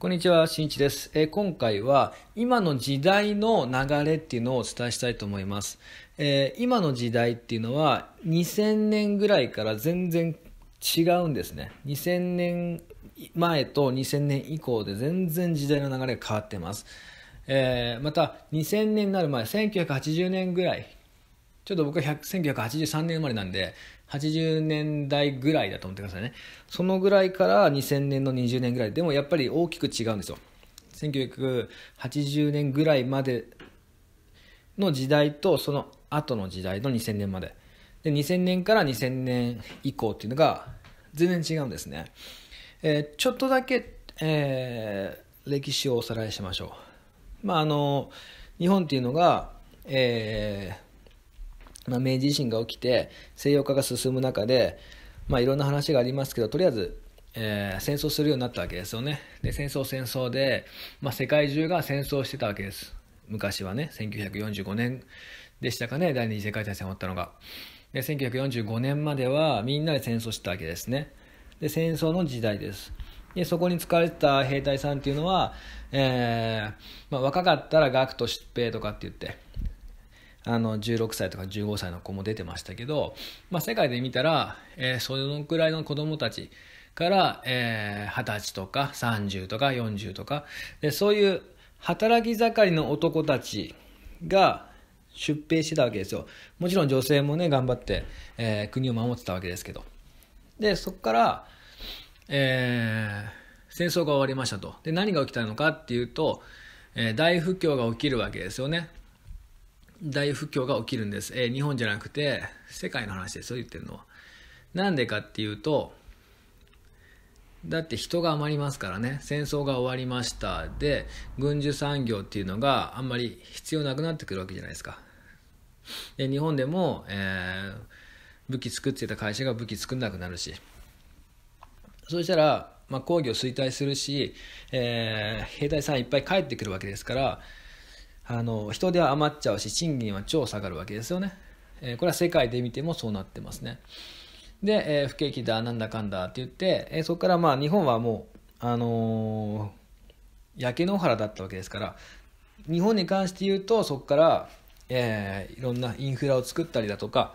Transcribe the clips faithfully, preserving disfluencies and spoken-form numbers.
こんにちは、しんいちです。えー、今回は今の時代の流れっていうのをお伝えしたいと思います。えー、今の時代っていうのはにせんねんぐらいから全然違うんですね。にせんねんまえとにせんねんいこうで全然時代の流れが変わってます。えー、またにせんねんになる前、せんきゅうひゃくはちじゅうねんぐらい、ちょっと僕はせんきゅうひゃくはちじゅうさんねん生まれなんで、はちじゅうねんだいぐらいだと思ってくださいね。そのぐらいからにせんねんのにじゅうねんぐらいでもやっぱり大きく違うんですよ。せんきゅうひゃくはちじゅうねんぐらいまでの時代とその後の時代のにせんねんまでで、にせんねんからにせんねんいこうっていうのが全然違うんですね。えー、ちょっとだけ、えー、歴史をおさらいしましょう。まああの日本っていうのが、えーまあ、明治維新が起きて西洋化が進む中で、まあ、いろんな話がありますけど、とりあえず、えー、戦争するようになったわけですよね。で戦争戦争で、まあ、世界中が戦争してたわけです。昔はね、せんきゅうひゃくよんじゅうごねんでしたかね、第二次世界大戦終わったのが。でせんきゅうひゃくよんじゅうごねんまではみんなで戦争してたわけですね。で戦争の時代です。でそこに使われてた兵隊さんっていうのは、えーまあ、若かったら学徒出兵とかって言って、あのじゅうろくさいとかじゅうごさいの子も出てましたけど、まあ、世界で見たら、えー、そのくらいの子どもたちから、えー、はたちとかさんじゅうとかよんじゅうとかで、そういう働き盛りの男たちが出兵してたわけですよ。もちろん女性もね頑張って、えー、国を守ってたわけですけど。でそこから、えー、戦争が終わりましたと。で何が起きたのかっていうと、えー、大不況が起きるわけですよね。大不況が起きるんです。えー、日本じゃなくて世界の話ですよ、言ってるのは。なんでかっていうと、だって人が余りますからね。戦争が終わりましたで、軍需産業っていうのがあんまり必要なくなってくるわけじゃないですか。で日本でも、えー、武器作ってた会社が武器作んなくなるし、そうしたら、まあ、工業衰退するし、えー、兵隊さんいっぱい帰ってくるわけですから、あの人手は余っちゃうし、賃金は超下がるわけですよね。えー、これは世界で見てもそうなってますね。で、えー、不景気だなんだかんだって言って、えー、そこからまあ日本はもう、あのー、焼け野原だったわけですから、日本に関して言うとそこから、えー、いろんなインフラを作ったりだとか、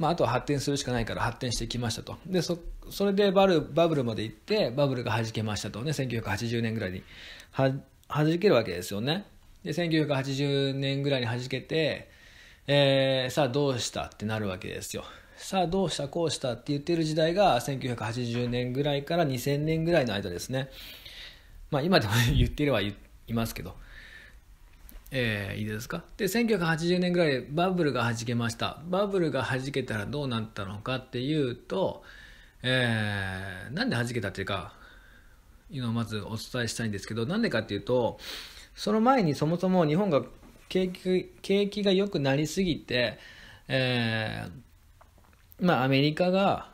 まあ、あとは発展するしかないから発展してきましたと。で そ, それでバルバブルまで行って、バブルがはじけましたとね。せんきゅうひゃくはちじゅうねんぐらいに は, はじけるわけですよね。でせんきゅうひゃくはちじゅうねんぐらいに弾けて、えー、さあどうしたってなるわけですよ。さあどうしたこうしたって言ってる時代がせんきゅうひゃくはちじゅうねんぐらいからにせんねんぐらいの間ですね。まあ今でも言っていれば言いますけど、えー、いいですか。でせんきゅうひゃくはちじゅうねんぐらいでバブルが弾けました。バブルが弾けたらどうなったのかっていうと、えー、なんで弾けたっていうか今まずお伝えしたいんですけど、なんでかっていうと、その前にそもそも日本が景気、景気が良くなりすぎて、えー、まあアメリカが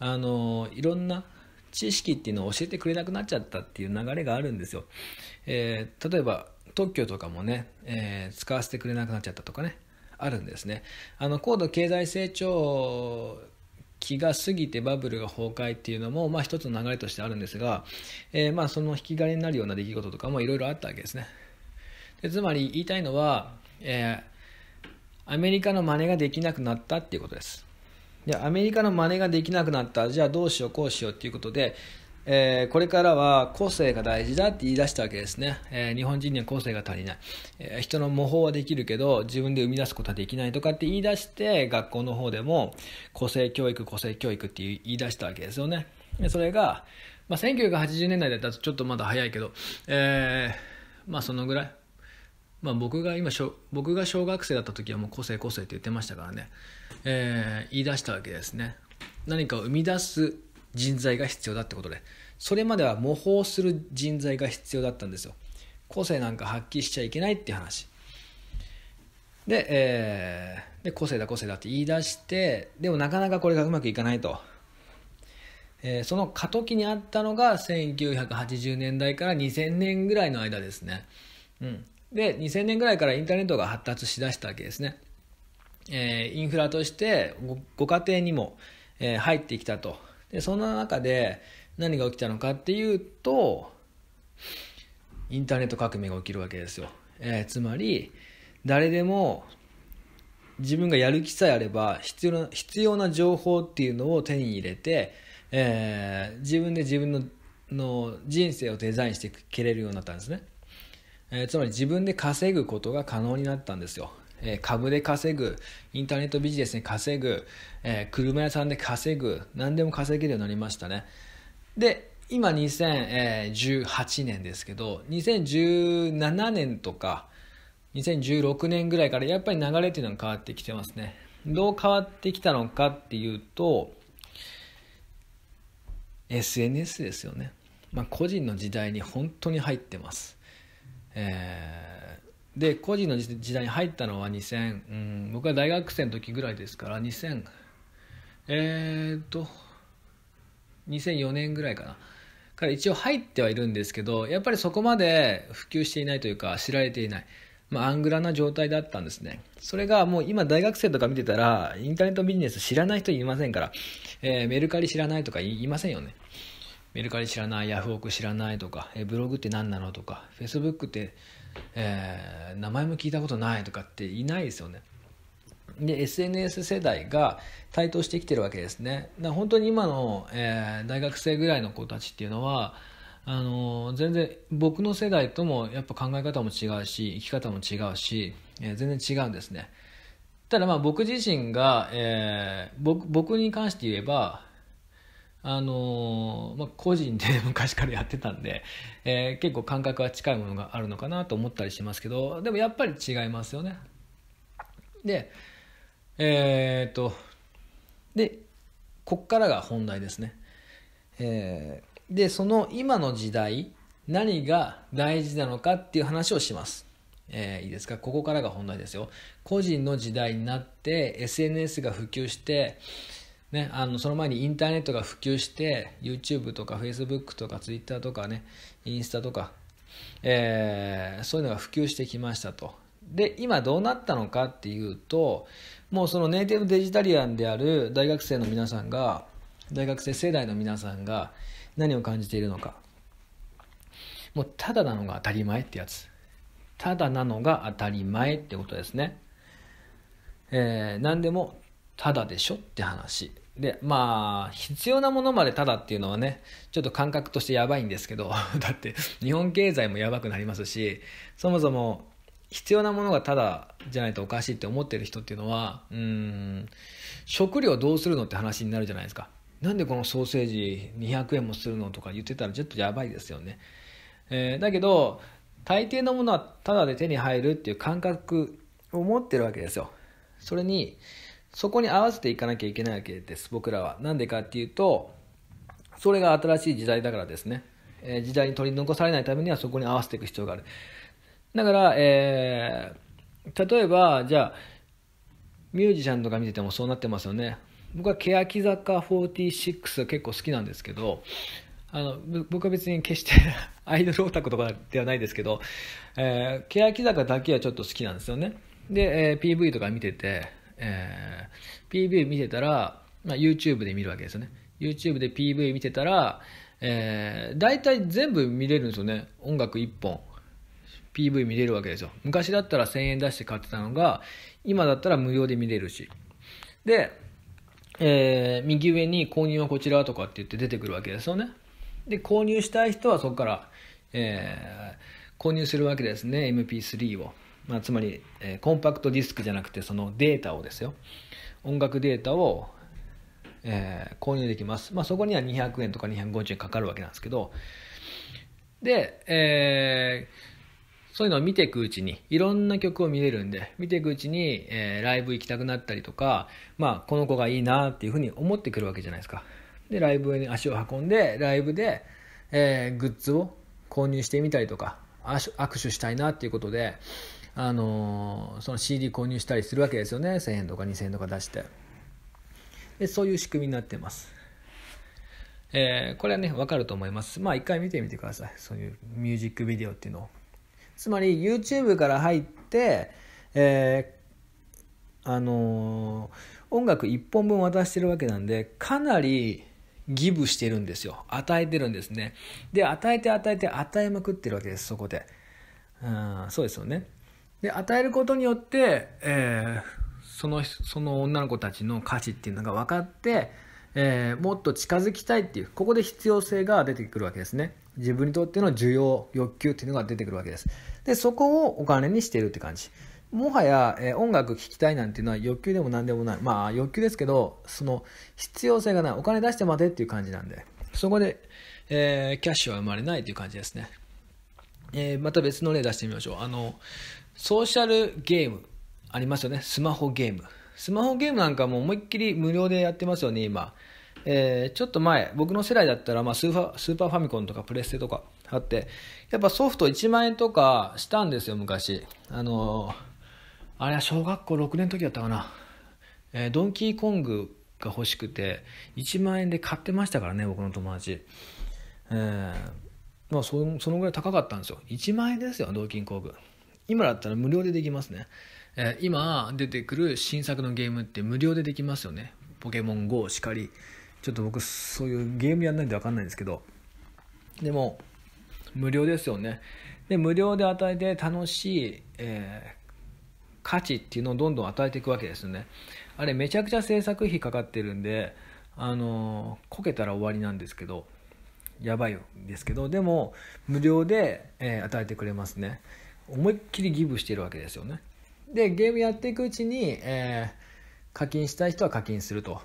あのいろんな知識っていうのを教えてくれなくなっちゃったっていう流れがあるんですよ。えー、例えば特許とかもね、えー、使わせてくれなくなっちゃったとかね、あるんですね。あの高度経済成長気が過ぎてバブルが崩壊っていうのも、まあ、一つの流れとしてあるんですが、えー、まあその引き金になるような出来事とかもいろいろあったわけですね。でつまり言いたいのは、えー、アメリカの真似ができなくなったっていうことです。でアメリカの真似ができなくなった、じゃあどうしようこうしようっていうことで、えー、これからは個性が大事だって言い出したわけですね。えー、日本人には個性が足りない、えー、人の模倣はできるけど自分で生み出すことはできないとかって言い出して、学校の方でも個性教育個性教育って言い出したわけですよね。でそれが、まあ、せんきゅうひゃくはちじゅうねんだいだったらちょっとまだ早いけど、えー、まあそのぐらい、まあ、僕が今僕が小学生だった時はもう個性個性って言ってましたからね。えー、言い出したわけですね。何かを生み出す人材が必要だってことで、それまでは模倣する人材が必要だったんですよ。個性なんか発揮しちゃいけないっていう話で、えー、で個性だ個性だって言い出して、でもなかなかこれがうまくいかないと、えー、その過渡期にあったのがせんきゅうひゃくはちじゅうねんだいからにせんねんぐらいの間ですね。うん、でにせんねんぐらいからインターネットが発達しだしたわけですね。えー、インフラとして ご, ご家庭にも、えー、入ってきたと。でそんな中で何が起きたのかっていうと、インターネット革命が起きるわけですよ。えー、つまり誰でも自分がやる気さえあれば必要な、必要な情報っていうのを手に入れて、えー、自分で自分の、の人生をデザインしていけれるようになったんですね。えー、つまり自分で稼ぐことが可能になったんですよ。えー、株で稼ぐ、インターネットビジネスで稼ぐ、えー、車屋さんで稼ぐ、何でも稼げるようになりましたね。で、今にせんじゅうはちねんですけど、にせんじゅうななねんとかにせんじゅうろくねんぐらいからやっぱり流れっていうのが変わってきてますね。どう変わってきたのかっていうと、 エスエヌエス ですよね。まあ、個人の時代に本当に入ってます。えー、で個人の時代に入ったのはにせん、うん、僕は大学生の時ぐらいですからにせんえーっとにせんよねんぐらいかなから一応入ってはいるんですけど、やっぱりそこまで普及していないというか知られていない、まあ、アングラな状態だったんですね。それがもう今大学生とか見てたらインターネットビジネス知らない人いませんから、えー、メルカリ知らないとか言いませんよね。メルカリ知らない、ヤフオク知らないとか、えー、ブログって何なのとか、フェイスブックって、えー、名前も聞いたことないとかっていないですよね。で エスエヌエス 世代が台頭してきてるわけですね。だから本当に今の、えー、大学生ぐらいの子たちっていうのはあのー、全然僕の世代ともやっぱ考え方も違うし生き方も違うし、えー、全然違うんですね。ただまあ僕自身が、えー、僕, 僕に関して言えばあのーまあ、個人で昔からやってたんで、えー、結構感覚は近いものがあるのかなと思ったりしますけど、でもやっぱり違いますよね。でえー、っとでこっからが本題ですね。えー、でその今の時代何が大事なのかっていう話をします。えー、いいですか。ここからが本題ですよ。個人の時代になって エスエヌエス が普及して、ね、あのその前にインターネットが普及して YouTube とか Facebook とか Twitter とかね、インスタとか、えー、そういうのが普及してきましたと。で今どうなったのかっていうと、もうそのネイティブデジタリアンである大学生の皆さんが、大学生世代の皆さんが何を感じているのか、もうただなのが当たり前ってやつ、ただなのが当たり前ってことですね。えー、何でもただでしょって話で、まあ必要なものまでただっていうのはね、ちょっと感覚としてやばいんですけどだって日本経済もやばくなりますし、そもそも必要なものがただじゃないとおかしいって思ってる人っていうのは、うーん、食料どうするのって話になるじゃないですか。なんでこのソーセージにひゃくえんもするのとか言ってたらちょっとやばいですよね。えー、だけど大抵のものはただで手に入るっていう感覚を持ってるわけですよ。それにそこに合わせていかなきゃいけないわけです僕らは。なんでかっていうと、それが新しい時代だからですね。えー、時代に取り残されないためにはそこに合わせていく必要がある。だから、えー、例えばじゃあミュージシャンとか見ててもそうなってますよね。僕は欅坂よんじゅうろくが結構好きなんですけど、あの僕は別に決してアイドルオタクとかではないですけど、えー、欅坂だけはちょっと好きなんですよね。で、えー、ピーブイ とか見てて、えー、ピーブイ 見てたら、まあ、YouTube で見るわけですよね。YouTube で ピーブイ 見てたら、えー、大体全部見れるんですよね。音楽いっぽんピーブイ 見れるわけですよ。昔だったらせんえん出して買ってたのが今だったら無料で見れるし、で、えー、右上に購入はこちらとかって言って出てくるわけですよね。で購入したい人はそこから、えー、購入するわけですね。 エムピースリー を、まあ、つまり、えー、コンパクトディスクじゃなくてそのデータをですよ、音楽データを、えー、購入できます。まあ、そこにはにひゃくえんとかにひゃくごじゅうえんかかるわけなんですけど、で、えーそういうのを見ていくうちに、いろんな曲を見れるんで、見ていくうちに、えー、ライブ行きたくなったりとか、まあ、この子がいいなっていうふうに思ってくるわけじゃないですか。で、ライブに足を運んで、ライブで、えー、グッズを購入してみたりとか、握手したいなっていうことで、あのー、その シーディー 購入したりするわけですよね。せんえんとかにせんえんとか出して。で、そういう仕組みになってます。えー、これはね、わかると思います。まあ、一回見てみてください。そういうミュージックビデオっていうのを。つまり YouTube から入って、えーあのー、音楽いっぽんぶん渡してるわけなんで、かなりギブしてるんですよ。与えてるんですね。で、与えて与えて与えまくってるわけです、そこで。うん、そうですよね。で、与えることによって、えー、その、その女の子たちの価値っていうのが分かって、えー、もっと近づきたいっていう、ここで必要性が出てくるわけですね。自分にとっての需要、欲求っていうのが出てくるわけです。で、そこをお金にしているって感じ。もはや、えー、音楽聴きたいなんていうのは欲求でも何でもない。まあ欲求ですけど、その必要性がない。お金出してまでっていう感じなんで、そこで、えー、キャッシュは生まれないっていう感じですね。えー、また別の例出してみましょう。あの、ソーシャルゲームありますよね。スマホゲーム。スマホゲームなんかも思いっきり無料でやってますよね、今。えー、ちょっと前、僕の世代だったら、まあ、スーパー、スーパーファミコンとかプレステとかあって、やっぱソフトいちまんえんとかしたんですよ、昔。あのー、あれは小学校ろくねんの時だったかな。えー、ドンキーコングが欲しくて、いちまんえんで買ってましたからね、僕の友達。えー、まあその、そのぐらい高かったんですよ。いちまんえんですよ、ドンキーコング。今だったら無料でできますね。えー、今出てくる新作のゲームって無料でできますよね。ポケモン ゴー しかり。ちょっと僕そういうゲームやんないんで分かんないんですけど、でも無料ですよね。で、無料で与えて楽しい、えー、価値っていうのをどんどん与えていくわけですよね。あれめちゃくちゃ制作費かかってるんで、あのこけたら終わりなんですけど、やばいんですけど、でも無料で、えー、与えてくれますね。思いっきりギブしてるわけですよね。で、ゲームやっていくうちに、えー、課金したい人は課金すると。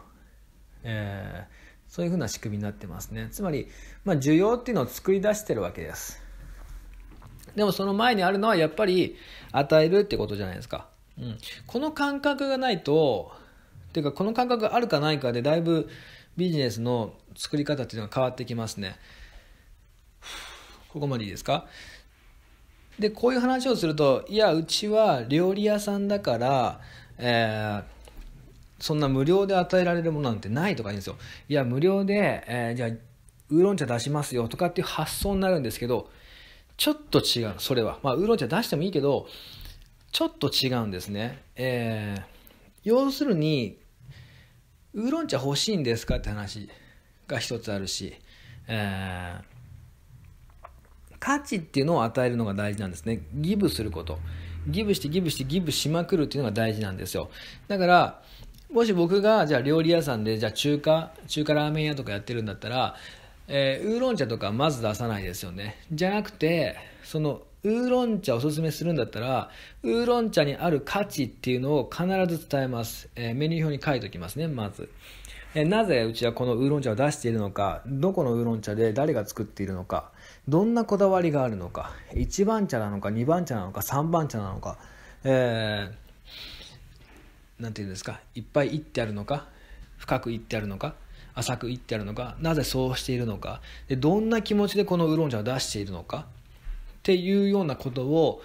えー、そういうふうな仕組みになってますね。つまり、まあ、需要っていうのを作り出してるわけです。でもその前にあるのはやっぱり与えるってことじゃないですか、うん、この感覚がないと、っていうかこの感覚があるかないかでだいぶビジネスの作り方っていうのが変わってきますね。ここまでいいですか。で、こういう話をすると、いやうちは料理屋さんだから、えーそんな無料で与えられるものなんてないとか言うんですよ。いや無料で、えー、じゃあウーロン茶出しますよとかっていう発想になるんですけど、ちょっと違う。それはまあウーロン茶出してもいいけど、ちょっと違うんですね。えー、要するにウーロン茶欲しいんですかって話が一つあるし、えー、価値っていうのを与えるのが大事なんですね。ギブすること、ギブしてギブしてギブしまくるっていうのが大事なんですよ。だからもし僕がじゃあ料理屋さんでじゃあ中華中華ラーメン屋とかやってるんだったら、えー、ウーロン茶とかまず出さないですよね。じゃなくて、そのウーロン茶をおすすめするんだったら、ウーロン茶にある価値っていうのを必ず伝えます、えー、メニュー表に書いておきますね。まず、えー、なぜうちはこのウーロン茶を出しているのか、どこのウーロン茶で誰が作っているのか、どんなこだわりがあるのか、いちばん茶なのかにばん茶なのかさんばん茶なのか、えーなんていうんですか、いっぱい言ってあるのか、深く言ってあるのか、浅く言ってあるのか、なぜそうしているのか、でどんな気持ちでこのウーロン茶を出しているのかっていうようなことを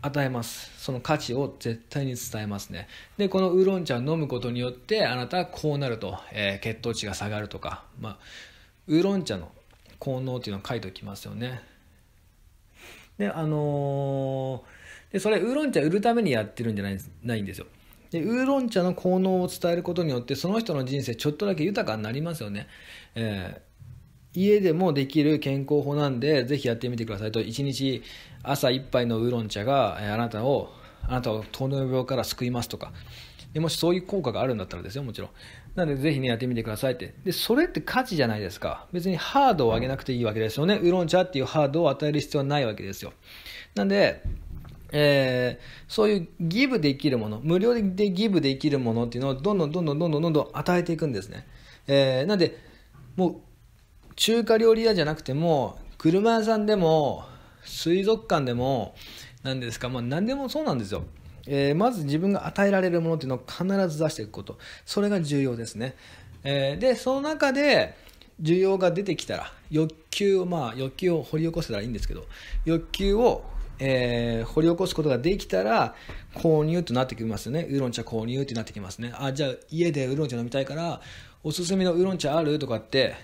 与えます。その価値を絶対に伝えますね。で、このウーロン茶を飲むことによってあなたはこうなると、えー、血糖値が下がるとか、まあ、ウーロン茶の効能っていうのを書いておきますよね。で、あのー、でそれウーロン茶売るためにやってるんじゃない、ないんですよ。でウーロン茶の効能を伝えることによって、その人の人生ちょっとだけ豊かになりますよね。えー、家でもできる健康法なんで、ぜひやってみてくださいと。いちにち朝一杯のウーロン茶が、えー、あなたをあなたを糖尿病から救いますとか。でもしそういう効果があるんだったらですよ、もちろん。なのでぜひね、やってみてくださいって。でそれって価値じゃないですか。別にハードを上げなくていいわけですよね。ウーロン茶っていうハードを与える必要はないわけですよ。なんで、えー、そういうギブできるもの、無料でギブできるものっていうのをどんどんどんどんどんどんどんどん与えていくんですね。えー、なんでもう中華料理屋じゃなくても、車屋さんでも水族館でも何ですか、まあ、何でもそうなんですよ。えー、まず自分が与えられるものっていうのを必ず出していくこと、それが重要ですね。えー、でその中で需要が出てきたら、欲求をまあ欲求を掘り起こせたらいいんですけど、欲求をえー、掘り起こすことができたら購入となってきますよね。ウーロン茶購入ってなってきますね。あ、じゃあ家でウーロン茶飲みたいからおすすめのウーロン茶あるとかって、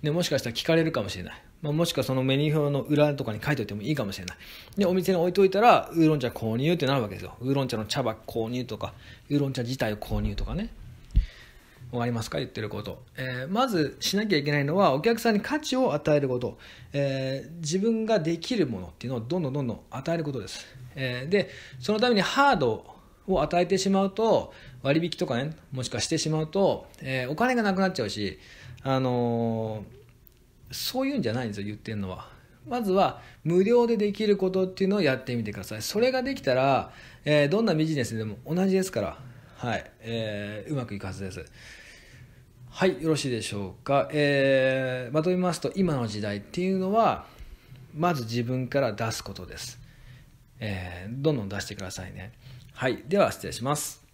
ね、もしかしたら聞かれるかもしれない、まあ、もしくはそのメニュー表の裏とかに書いておいてもいいかもしれない。でお店に置いておいたらウーロン茶購入ってなるわけですよ。ウーロン茶の茶葉購入とか、ウーロン茶自体を購入とかね。わかりますか、言ってること、えー、まずしなきゃいけないのはお客さんに価値を与えること、えー、自分ができるものっていうのをどんどんどんどん与えることです、えー、でそのためにハードを与えてしまうと割引とかね、もしかしてしまうと、えー、お金がなくなっちゃうし、あのー、そういうんじゃないんですよ、言ってるのは。まずは無料でできることっていうのをやってみてください。それができたら、えー、どんなビジネスでも同じですから、はい、えー、うまくいくはずです。はい、よろしいでしょうか。えー、まとめますと、今の時代っていうのは、まず自分から出すことです。えー、どんどん出してくださいね。はい、では失礼します。